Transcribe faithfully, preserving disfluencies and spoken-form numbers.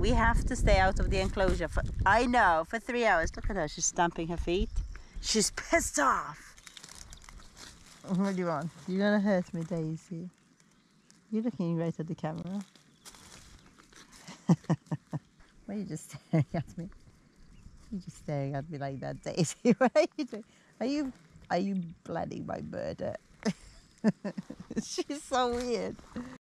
we have to stay out of the enclosure for, I know, for three hours. Look at her, she's stamping her feet. She's pissed off. What do you want? You're gonna hurt me, Daisy. You're looking right at the camera. Why are you just staring at me? You're just staring at me like that, Daisy. What are you doing? Are you, are you planning my murder? She's so weird.